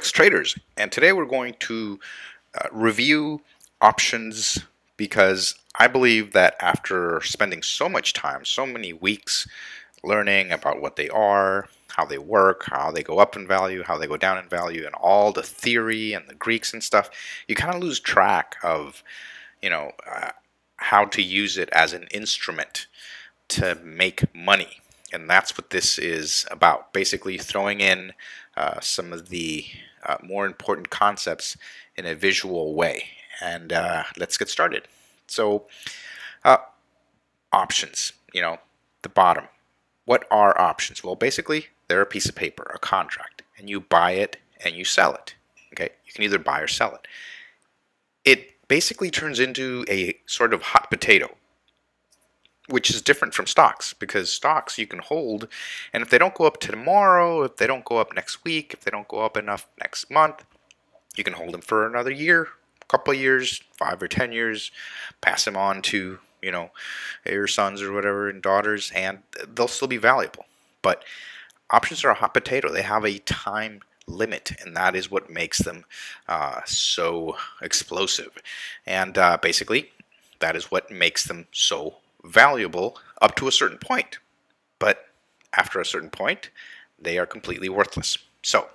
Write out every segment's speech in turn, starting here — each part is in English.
Alex Traders, and today we're going to review options, because I believe that after spending so much time, so many weeks learning about what they are, how they work, how they go up in value, how they go down in value, and all the theory and the Greeks and stuff, you kind of lose track of, you know, how to use it as an instrument to make money. And that's what this is about, basically throwing in some of the more important concepts in a visual way. And let's get started. So options, you know, the bottom. What are options? Well, basically, they're a piece of paper, a contract, and you buy it and you sell it. Okay, you can either buy or sell it. It basically turns into a sort of hot potato, which is different from stocks, because stocks you can hold, and if they don't go up tomorrow, if they don't go up next week, if they don't go up enough next month, you can hold them for another year, a couple of years, 5 or 10 years, pass them on to, you know, your sons or whatever and daughters, and they'll still be valuable. But options are a hot potato. They have a time limit, and that is what makes them so explosive. And basically, that is what makes them so valuable up to a certain point. But after a certain point, they are completely worthless. So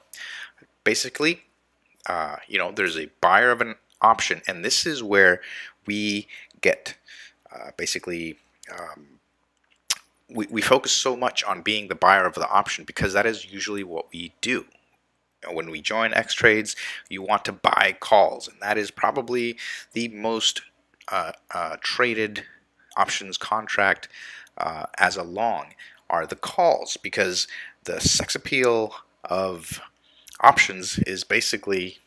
basically, you know, there's a buyer of an option, and this is where we get basically we focus so much on being the buyer of the option, because that is usually what we do. When we join Xtrades, you want to buy calls, and that is probably the most traded options contract as a long are the calls, because the sex appeal of options is basically,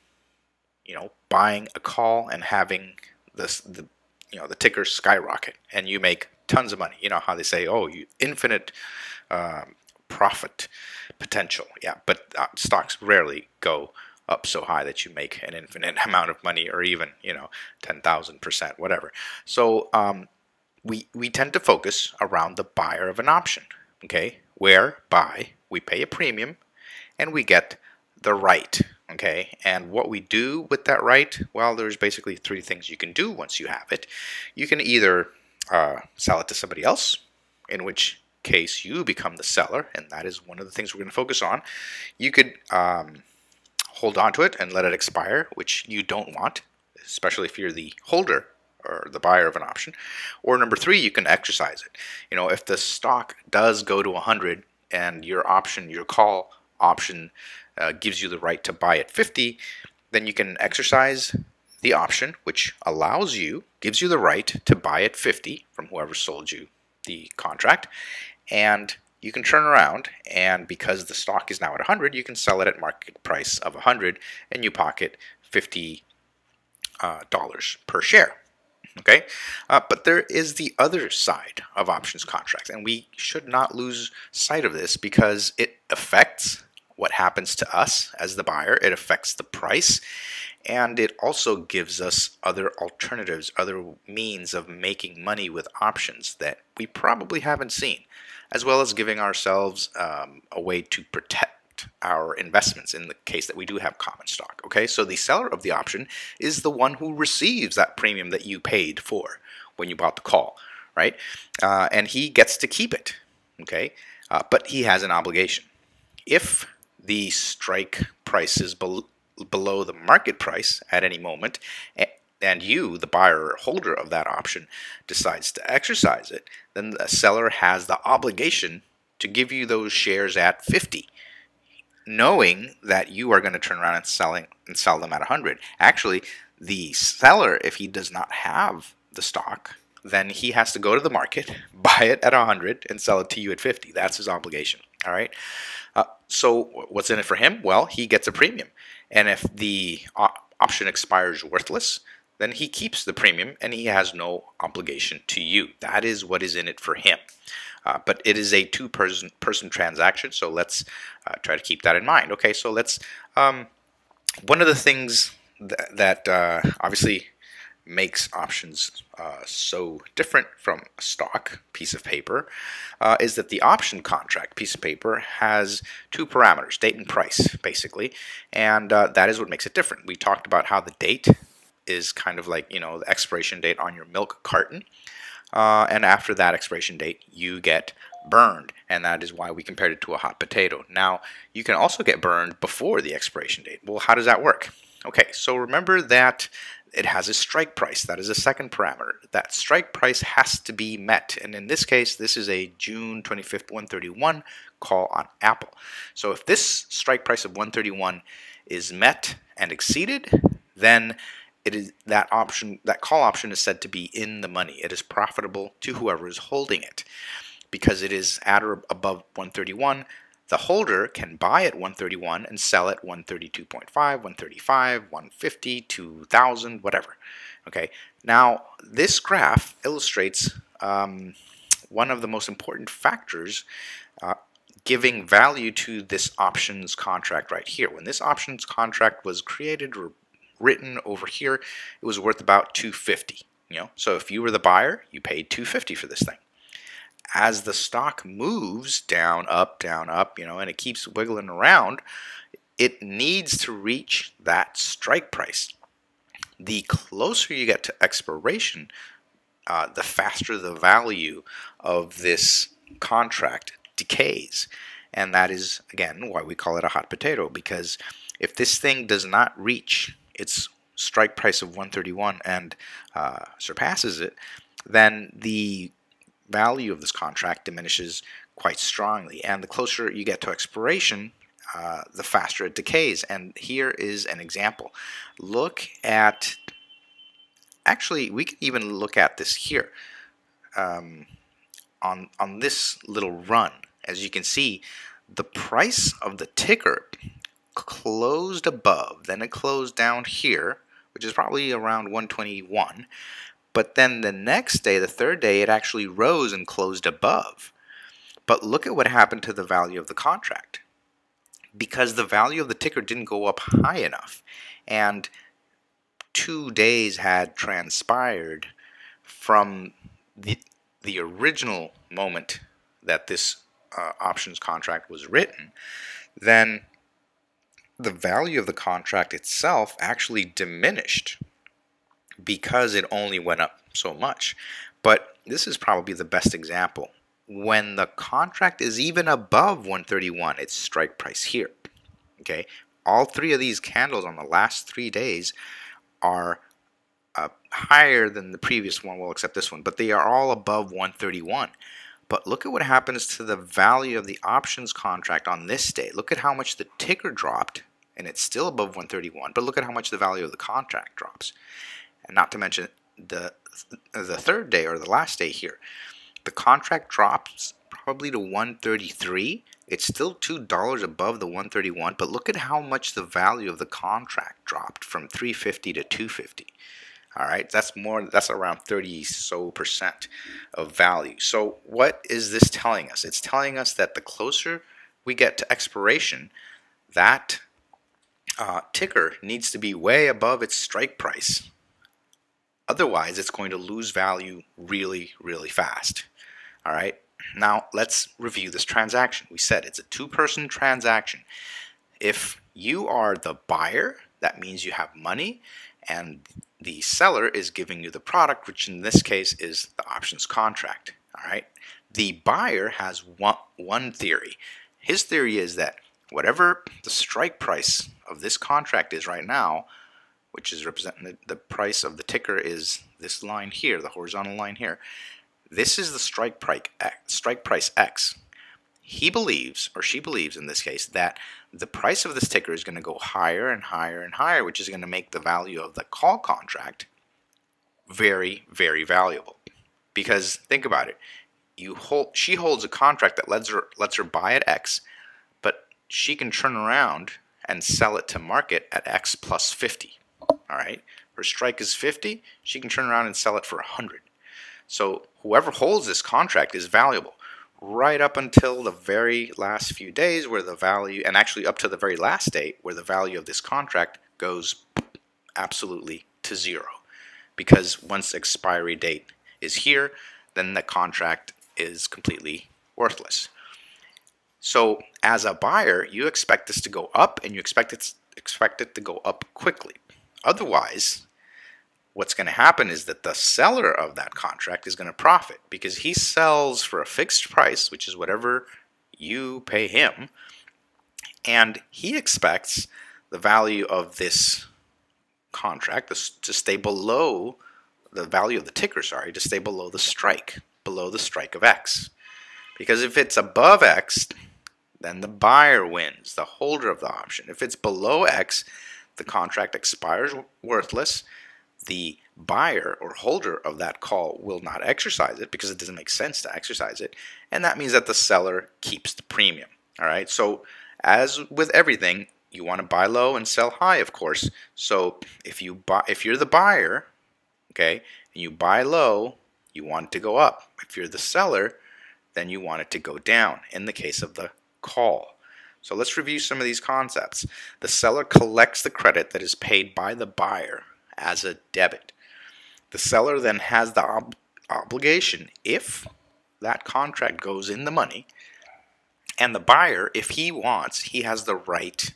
you know, buying a call and having this, the, you know, the ticker skyrocket, and you make tons of money. You know how they say, oh, you infinite profit potential. Yeah, but stocks rarely go up so high that you make an infinite amount of money, or even, you know, 10,000%, whatever. So we tend to focus around the buyer of an option, okay, whereby we pay a premium and we get the right, okay? And what we do with that right, well, there's basically three things you can do once you have it. You can either sell it to somebody else, in which case you become the seller, and that is one of the things we're going to focus on. You could hold on to it and let it expire, which you don't want, especially if you're the holder or the buyer of an option. Or number three, you can exercise it. You know, if the stock does go to 100 and your option, your call option gives you the right to buy at 50, then you can exercise the option, which allows you, gives you the right to buy at 50 from whoever sold you the contract. And you can turn around, and because the stock is now at 100, you can sell it at market price of 100 and you pocket $50 per share. Okay, but there is the other side of options contracts, and we should not lose sight of this, because it affects what happens to us as the buyer, it affects the price, and it also gives us other alternatives, other means of making money with options that we probably haven't seen, as well as giving ourselves a way to protect our investments in the case that we do have common stock. Okay, so the seller of the option is the one who receives that premium that you paid for when you bought the call, right? And he gets to keep it, okay? But he has an obligation. If the strike price is below the market price at any moment, and you, the buyer or holder of that option, decides to exercise it, then the seller has the obligation to give you those shares at 50, knowing that you are going to turn around and sell them at 100. Actually, the seller, if he does not have the stock, then he has to go to the market, buy it at 100, and sell it to you at 50. That's his obligation. All right. So what's in it for him? Well, he gets a premium, and if the option expires worthless, then he keeps the premium and he has no obligation to you. That is what is in it for him. But it is a two-person transaction, so let's try to keep that in mind. Okay, so let's one of the things that obviously makes options so different from a stock piece of paper is that the option contract piece of paper has two parameters, date and price, basically, and that is what makes it different. We talked about how the date is kind of like, you know, the expiration date on your milk carton, and after that expiration date, you get burned, and that is why we compared it to a hot potato. Now, you can also get burned before the expiration date. Well, how does that work? Okay, so remember that it has a strike price. That is a second parameter. That strike price has to be met. And in this case, this is a June 25th, 131 call on Apple. So if this strike price of 131 is met and exceeded, then it is that option, that call option, is said to be in the money. It is profitable to whoever is holding it. Because it is at or above 131, the holder can buy at 131 and sell at 132.5, 135, 150, 2,000, whatever. Okay. Now, this graph illustrates one of the most important factors giving value to this options contract right here. When this options contract was created or written over here, it was worth about $250. You know, so if you were the buyer, you paid $250 for this thing. As the stock moves down, up, you know, and it keeps wiggling around, it needs to reach that strike price. The closer you get to expiration, the faster the value of this contract decays. And that is, again, why we call it a hot potato, because if this thing does not reach its strike price of 131 and surpasses it, then the value of this contract diminishes quite strongly, and the closer you get to expiration, the faster it decays. And here is an example. Look at, actually we can even look at this here on this little run. As you can see, the price of the ticker closed above, then it closed down here, which is probably around 121. But then the next day, the third day, it actually rose and closed above. But look at what happened to the value of the contract. Because the value of the ticker didn't go up high enough, and 2 days had transpired from the original moment that this options contract was written, then the value of the contract itself actually diminished, because it only went up so much. But this is probably the best example. When the contract is even above 131, it's strike price here. Okay, all three of these candles on the last 3 days are higher than the previous one, well, except this one, but they are all above 131. But look at what happens to the value of the options contract on this day. Look at how much the ticker dropped, and it's still above 131, but look at how much the value of the contract drops. And not to mention the third day, or the last day here, the contract drops probably to 133. It's still $2 above the 131, but look at how much the value of the contract dropped, from 350 to 250. All right, that's more. That's around 30% of value. So what is this telling us? It's telling us that the closer we get to expiration, that ticker needs to be way above its strike price. Otherwise, it's going to lose value really, really fast. All right, now let's review this transaction. We said it's a two-person transaction. If you are the buyer, that means you have money, and the seller is giving you the product, which in this case is the options contract. All right, the buyer has one theory. His theory is that whatever the strike price of this contract is right now, which is representing the price of the ticker, is this line here, the horizontal line here. This is the strike price X. He believes, or she believes in this case, that the price of this ticker is going to go higher and higher and higher, which is going to make the value of the call contract very, very valuable. Because think about it, she holds a contract that lets her buy at X, but she can turn around and sell it to market at X plus 50. All right, her strike is 50. She can turn around and sell it for 100. So whoever holds this contract is valuable right up until the very last few days, where the value, and actually up to the very last day, where the value of this contract goes absolutely to zero. because once expiry date is here, then the contract is completely worthless. So as a buyer, you expect this to go up, and you expect it to go up quickly. Otherwise, what's going to happen is that the seller of that contract is going to profit, because he sells for a fixed price, which is whatever you pay him, and he expects the value of this contract to stay below the value of the ticker, to stay below the strike of X. Because if it's above X, then the buyer wins, the holder of the option. If it's below X, the contract expires worthless. The buyer or holder of that call will not exercise it because it doesn't make sense to exercise it. And that means that the seller keeps the premium. All right. So as with everything, you want to buy low and sell high, of course. So if you're the buyer, okay, and you buy low, you want it to go up. If you're the seller, then you want it to go down in the case of the call. So let's review some of these concepts. The seller collects the credit that is paid by the buyer as a debit. The seller then has the obligation, if that contract goes in the money, and the buyer, if he wants, he has the right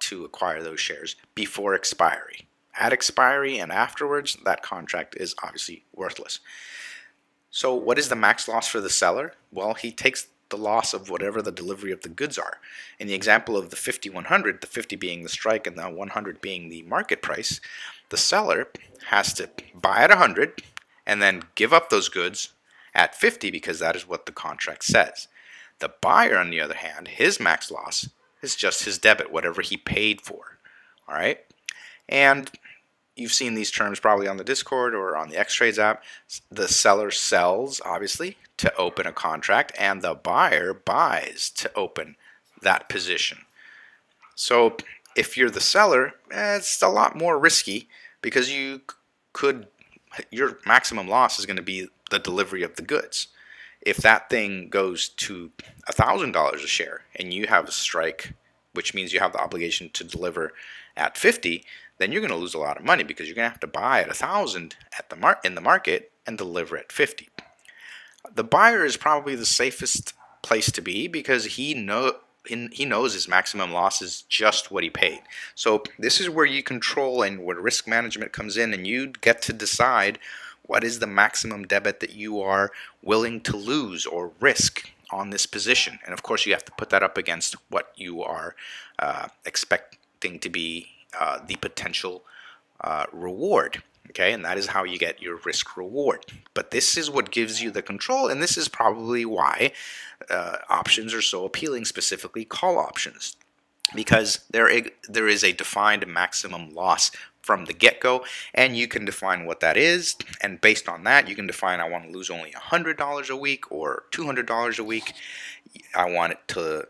to acquire those shares before expiry. At expiry and afterwards, that contract is obviously worthless. So what is the max loss for the seller? Well, he takes the loss of whatever the delivery of the goods are. In the example of the 50-100, the 50 being the strike and the 100 being the market price, the seller has to buy at 100 and then give up those goods at 50 because that is what the contract says. The buyer, on the other hand, his max loss is just his debit, whatever he paid for. All right? And you've seen these terms probably on the Discord or on the Xtrades app. The seller sells, obviously, to open a contract, and the buyer buys to open that position. So if you're the seller, it's a lot more risky because your maximum loss is going to be the delivery of the goods. If that thing goes to $1,000 a share and you have a strike, which means you have the obligation to deliver at 50, then you're going to lose a lot of money because you're going to have to buy at 1,000 in the market and deliver at 50. The buyer is probably the safest place to be because he knows his maximum loss is just what he paid. So this is where you control and where risk management comes in, and you get to decide what is the maximum debit that you are willing to lose or risk on this position. And of course, you have to put that up against what you are expecting to be the potential reward. Okay, and that is how you get your risk reward. But this is what gives you the control, and this is probably why options are so appealing, specifically call options, because there is a defined maximum loss from the get-go, and you can define what that is, and based on that, you can define I want to lose only $100 a week or $200 a week. I want it to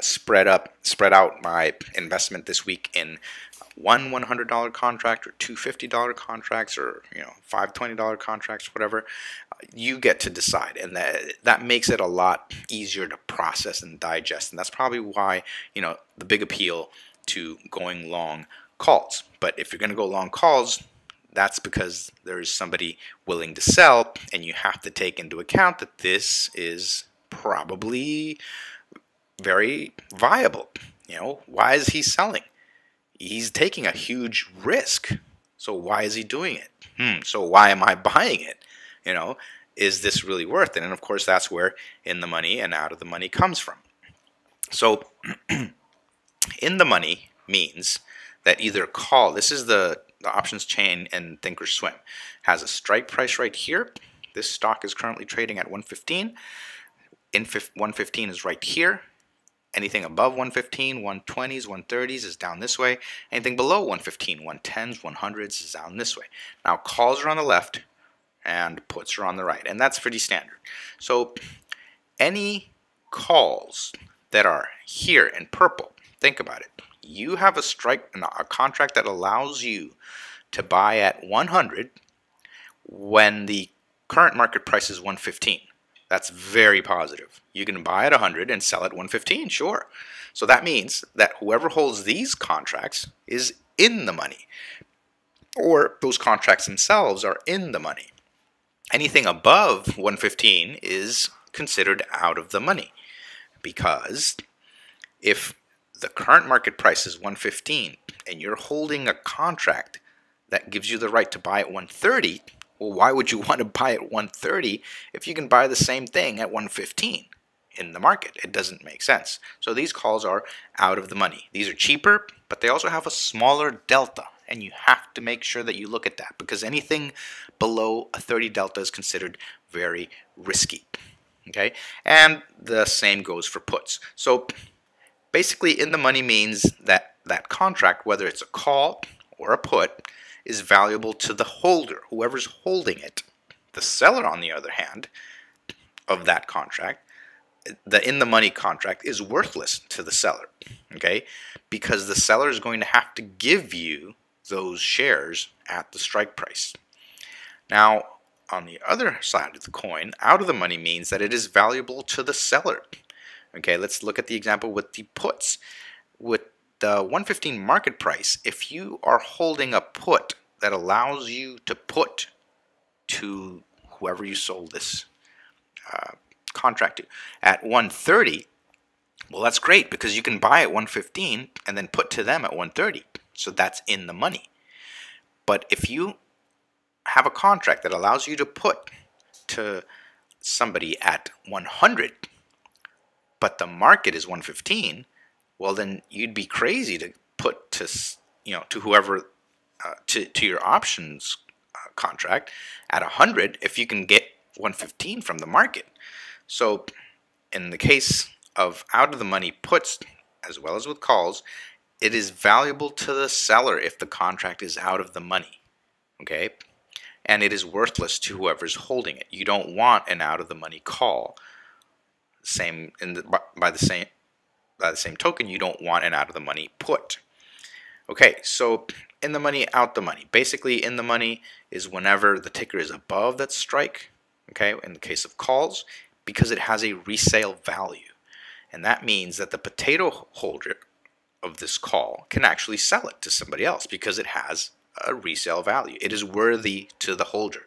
spread out my investment this week in one $100 contract or two $50 contracts or five $20 contracts, whatever. You get to decide, and that makes it a lot easier to process and digest, and that's probably why the big appeal to going long calls. But if you're going to go long calls, that's because there is somebody willing to sell, and you have to take into account that this is probably very viable. Why is he selling? He's taking a huge risk. So why is he doing it? So why am I buying it? Is this really worth it? And of course, that's where in the money and out of the money comes from. So in the money means that either call, this is the options chain in ThinkorSwim, has a strike price right here. This stock is currently trading at 115. In 115 is right here. Anything above 115, 120s, 130s is down this way. Anything below 115, 110s, 100s is down this way. Now calls are on the left and puts are on the right, and that's pretty standard. So any calls that are here in purple, think about it. You have a contract that allows you to buy at 100 when the current market price is 115. That's very positive. You can buy at 100 and sell at 115, sure. So that means that whoever holds these contracts is in the money. or those contracts themselves are in the money. Anything above 115 is considered out of the money, because if the current market price is 115 and you're holding a contract that gives you the right to buy at 130, well, why would you want to buy at 130 if you can buy the same thing at 115 in the market? It doesn't make sense. So these calls are out of the money. These are cheaper, but they also have a smaller delta, and you have to make sure that you look at that, because anything below a 30 delta is considered very risky. Okay, and the same goes for puts. So basically, in the money means that that contract, whether it's a call or a put, is valuable to the holder, whoever's holding it. The seller, on the other hand, of that contract, the in-the-money contract, is worthless to the seller, okay? Because the seller is going to have to give you those shares at the strike price. Now, on the other side of the coin, out of the money means that it is valuable to the seller. Okay, let's look at the example with the puts. With the 115 market price, if you are holding a put that allows you to put to whoever you sold this contract to at 130, well, that's great, because you can buy at 115 and then put to them at 130. So that's in the money. But if you have a contract that allows you to put to somebody at 100, but the market is 115, well, then you'd be crazy to put to, you know, to whoever to your options contract at 100 if you can get 115 from the market. So in the case of out of the money puts, as well as with calls, it is valuable to the seller if the contract is out of the money, okay? And it is worthless to whoever's holding it. You don't want an out of the money call. Same in the, by the same token, you don't want an out of the money put. Okay, so in the money, out the money. Basically, in the money is whenever the ticker is above that strike, okay, in the case of calls, because it has a resale value. And that means that the potato holder of this call can actually sell it to somebody else because it has a resale value. It is worthy to the holder.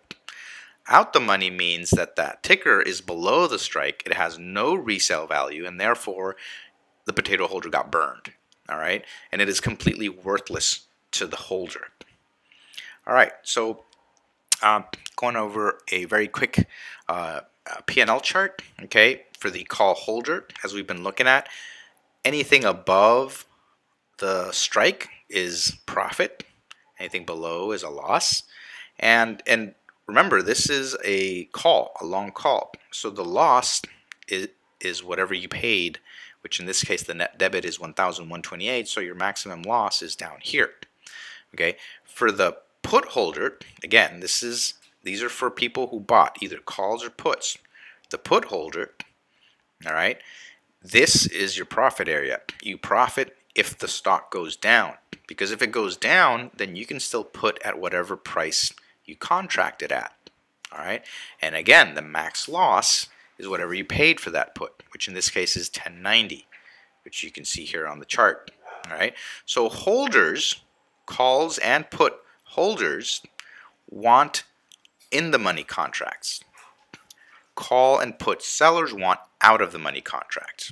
Out the money means that that ticker is below the strike, it has no resale value, and therefore the potato holder got burned, all right? And it is completely worthless to the holder. All right, so going over a very quick P&L chart, okay, for the call holder, as we've been looking at. Anything above the strike is profit. Anything below is a loss. And remember, this is a call, a long call. So the loss is whatever you paid, which in this case the net debit is 1,128, so your maximum loss is down here. Okay, for the put holder, again, these are for people who bought either calls or puts. The put holder, all right, this is your profit area. You profit if the stock goes down, because if it goes down, then you can still put at whatever price you contracted at, all right? And again, the max loss is whatever you paid for that put, which in this case is 1090, which you can see here on the chart, all right? So holders, calls and put holders, want in-the-money contracts. Call and put sellers want out-of-the-money contracts.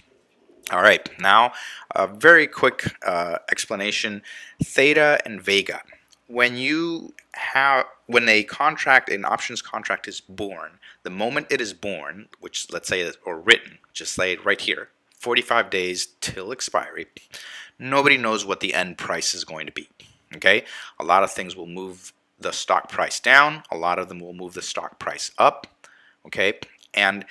All right, now a very quick explanation. Theta and Vega. When a contract, an options contract is born, the moment it is born, which let's say, or written, just say right here, 45 days till expiry, nobody knows what the end price is going to be, okay? A lot of things will move the stock price down, a lot of them will move the stock price up, okay? And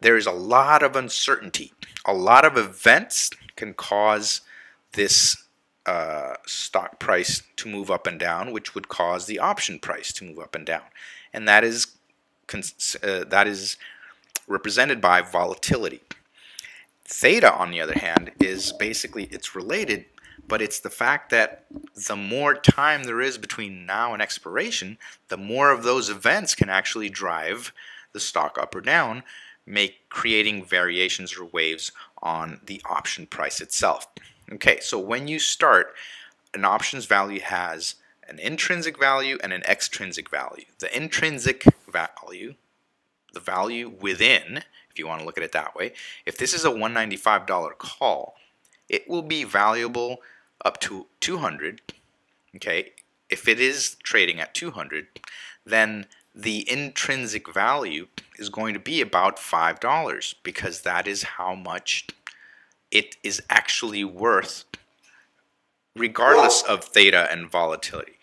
there is a lot of uncertainty. A lot of events can cause this stock price to move up and down, which would cause the option price to move up and down. And that is represented by volatility. Theta, on the other hand, is basically, it's related, but it's the fact that the more time there is between now and expiration, the more of those events can actually drive the stock up or down, creating variations or waves on the option price itself. Okay, so when you start, an option's value has an intrinsic value and an extrinsic value. The intrinsic value, the value within, if you want to look at it that way, if this is a $195 call, it will be valuable up to 200. Okay, if it is trading at 200, then the intrinsic value is going to be about $5 because that is how much it is actually worth regardless of theta and volatility,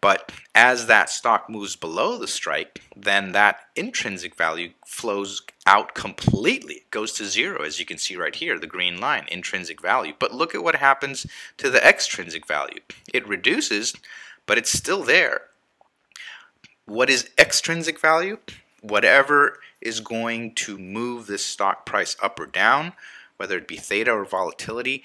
But as that stock moves below the strike, then that intrinsic value flows out completely. It goes to zero, as you can see right here, the green line, intrinsic value. But look at what happens to the extrinsic value. It reduces, but it's still there. What is extrinsic value? Whatever is going to move this stock price up or down, whether it be theta or volatility,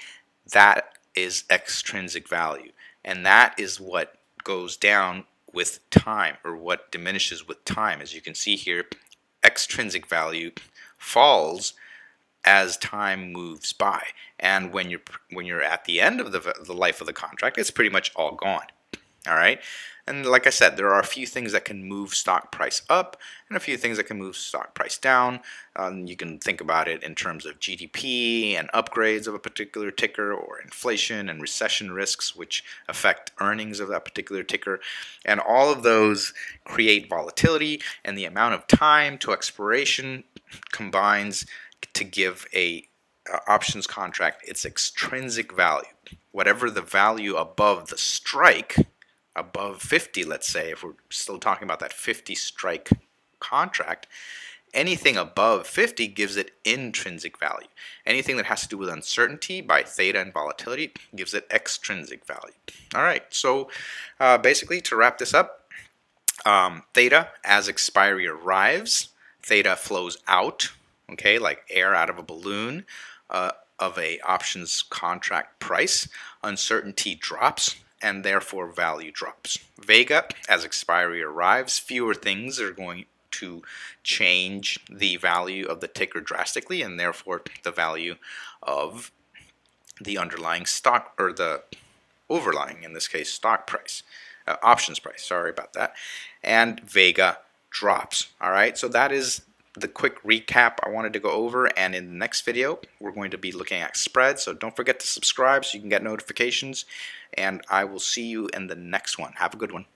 that is extrinsic value. And that is what goes down with time, or what diminishes with time. As you can see here, extrinsic value falls as time moves by, and when you're at the end of the life of the contract, it's pretty much all gone. All right, and like I said, there are a few things that can move stock price up and a few things that can move stock price down. You can think about it in terms of GDP and upgrades of a particular ticker, or inflation and recession risks which affect earnings of that particular ticker. And all of those create volatility, and the amount of time to expiration combines to give a options contract its extrinsic value. Whatever the value above the strike, above 50, let's say, if we're still talking about that 50 strike contract, anything above 50 gives it intrinsic value. Anything that has to do with uncertainty by theta and volatility gives it extrinsic value. All right, so basically, to wrap this up, theta, as expiry arrives, theta flows out, okay, like air out of a balloon of a options contract price. Uncertainty drops, and therefore value drops. Vega, as expiry arrives, fewer things are going to change the value of the ticker drastically, and therefore the value of the underlying stock, or the overlying, in this case, stock price, options price, sorry about that, and Vega drops. All right, so that is the quick recap I wanted to go over, and in the next video we're going to be looking at spreads, so don't forget to subscribe so you can get notifications, and I will see you in the next one. Have a good one.